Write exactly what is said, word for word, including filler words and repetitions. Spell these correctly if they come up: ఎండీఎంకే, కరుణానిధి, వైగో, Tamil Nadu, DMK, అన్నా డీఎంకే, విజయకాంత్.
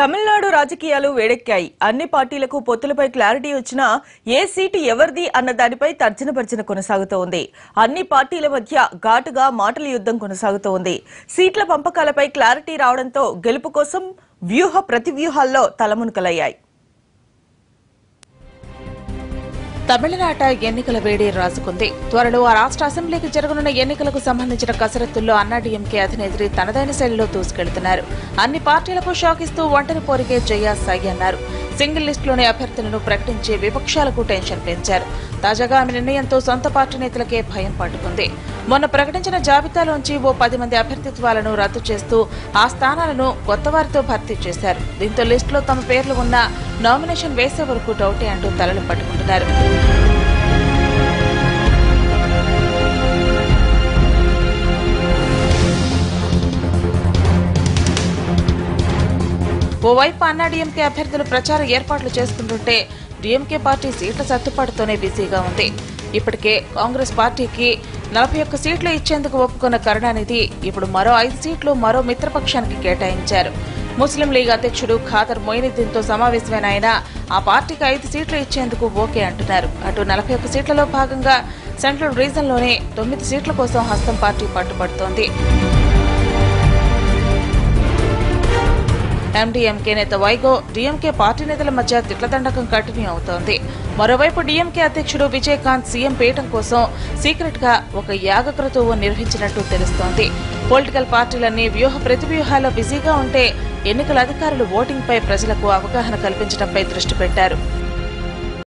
Tamil Nadu Rajakiyalu Vedekkai, Anni Partylaku Pottulapai clarity vachina, ఏ seat evardi అన్న దానిపై తర్జన భర్జన కొనసాగుతోంది. అన్ని పార్టీల మధ్య ఘాటుగా మాటల యుద్ధం కొనసాగుతోంది. సీట్ల పంపకాలపై క్లారిటీ రావడంతో గెలుపు కోసం వ్యూహ ప్రతివ్యూహాల్లో తలమునకలయ్యాయి. తమిళనాట ఎన్నికల వేడి రాసుకుంది. త్వరలో ఆ రాష్ట్ర అసెంబ్లీకి జరగనున్న ఎన్నికలకు సంబంధించిన కసరత్తుల్లో అన్నా డీఎంకే అధినేత్రి తనదైన శైలిలో దూసుకెళ్తున్నారు. అన్ని పార్టీలకు షాక్ ఇస్తూ ఒంటరి పోరికే జయ సాయి అన్నారు. సింగిల్ లిస్టులోని అభ్యర్థులను ప్రకటించి విపక్షాలకు టెన్షన్ పెంచారు. తాజాగా ఆమె నిర్ణయంతో సొంత పార్టీ నేతలకే భయం పట్టుకుంది. మొన్న ప్రకటించిన జాబితాలోంచి ఓ పది మంది అభ్యర్థిత్వాలను రద్దు చేస్తూ ఆ స్థానాలను కొత్త వారితో భర్తీ చేశారు. దీంతో లిస్టులో తమ పేర్లు ఉన్నా నామినేషన్ వేసే వరకు డౌటే అంటూ తలలు పట్టుకుంటున్నారు. ఓవైపు అన్నా డీఎంకే అభ్యర్థులు ప్రచార ఏర్పాట్లు చేసుకుంటుంటే డీఎంకే పార్టీ సీట్ల సర్దుబాటుతోనే బిజీగా ఉంది. ఇప్పటికే కాంగ్రెస్ పార్టీకి నలభై ఒక్క సీట్లు ఇచ్చేందుకు ఒప్పుకున్న కరుణానిధి ఇప్పుడు మరో ఐదు సీట్లు మరో మిత్రపక్షానికి కేటాయించారు. ముస్లిం లీగ్ అధ్యక్షుడు ఖాదర్ మొయినుద్దీన్తో సమావేశమైన ఆయన ఆ పార్టీకి ఐదు సీట్లు ఇచ్చేందుకు ఓకే అంటున్నారు. అటు నలభై ఒక్క సీట్లలో భాగంగా సెంట్రల్ రీజన్లోనే తొమ్మిది సీట్ల కోసం హస్తం పార్టీ పట్టుబడుతోంది. ఎండీఎంకే నేత వైగో డీఎంకే పార్టీ నేతల మధ్య తిట్లదండకం కంటిన్యూ అవుతోంది. మరోవైపు డీఎంకే అధ్యక్షుడు విజయకాంత్ సీఎం పీఠం కోసం సీక్రెట్ గా ఒక యాగక్రతువు నిర్వహించినట్టు తెలుస్తోంది. పొలిటికల్ పార్టీలన్నీ వ్యూహ ప్రతివ్యూహాల్లో బిజీగా ఉంటే ఎన్నికల అధికారులు ఓటింగ్ పై ప్రజలకు అవగాహన కల్పించడంపై దృష్టి పెట్టారు.